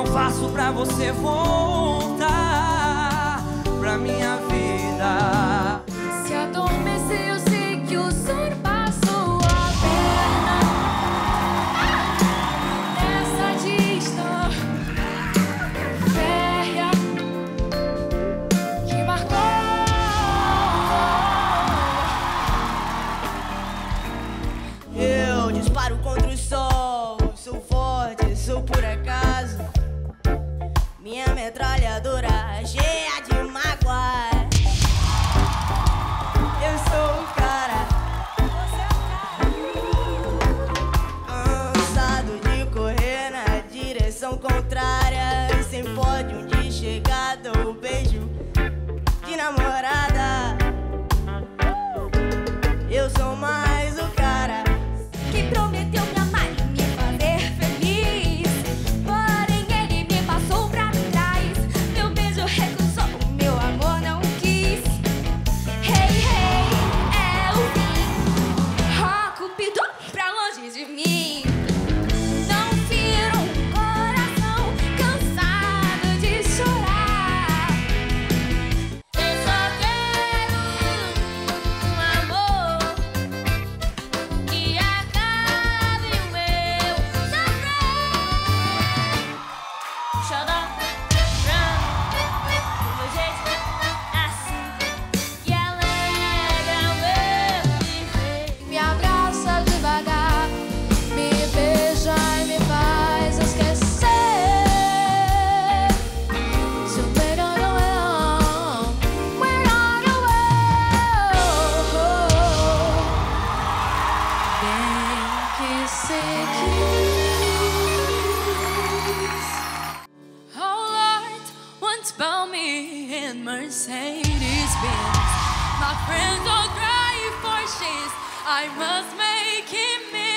eu faço pra você voltar pra minha vida? Se adormeci, eu sei que o sono passou a perna nessa distância férrea que marcou. Eu disparo contra o sol, sou forte, sou por acaso. Minha metralhadora cheia de mágoa. Eu sou o cara, cansado de correr na direção contrária, e sem pódio de chegada ou beijo de namorada. Eu sou mais o cara que prometeu me amar e me fazer feliz, porém ele me passou pra trás. Meu beijo recusou, o meu amor não quis. Hey, hey, é o fim. Ó, Cupido, pra longe de mim. Não vira um coração cansado de chorar. Eu só quero um amor que acabe o meu sofrer. Xodó, do meu jeito, assim que alegra o meu viver. Me abraça devagar, me beija e me faz esquecer. Seu melhor não é o melhor não é. Tem que se quis. Oh Lord, once found me in Mercedes Benz. My friends all cry for shades. I must make him miss.